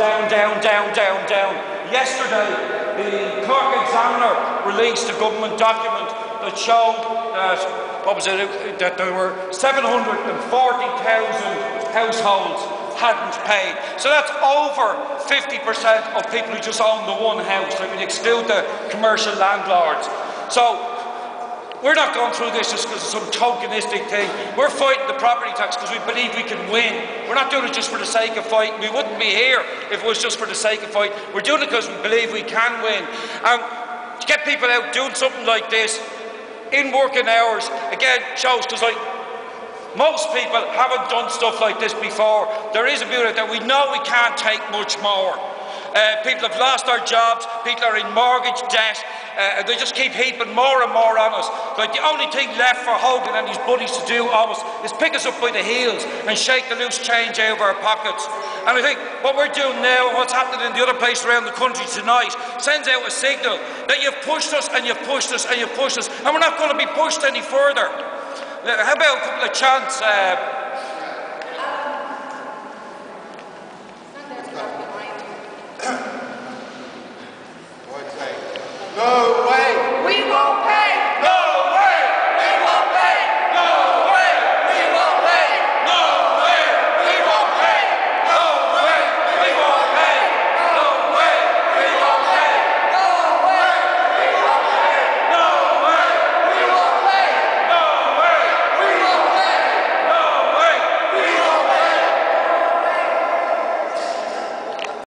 down. Yesterday, the Cork Examiner released a government document that showed that, that there were 740,000 households hadn't paid. So that's over 50% of people who just own the one house. I mean, exclude the commercial landlords. So we're not going through this just because it's some tokenistic thing. We're fighting the property tax because we believe we can win. We're not doing it just for the sake of fighting. We wouldn't be here if it was just for the sake of fighting. We're doing it because we believe we can win. And to get people out doing something like this in working hours, again, shows because most people haven't done stuff like this before. There is a view that we know we can't take much more. People have lost their jobs, people are in mortgage debt, and they just keep heaping more and more on us. Like the only thing left for Hogan and his buddies to do almost is pick us up by the heels and shake the loose change out of our pockets. And I think what we're doing now and what's happening in the other place around the country tonight sends out a signal that you've pushed us and you've pushed us and you've pushed us, and we're not going to be pushed any further. How about a couple of chants? No way! We won't!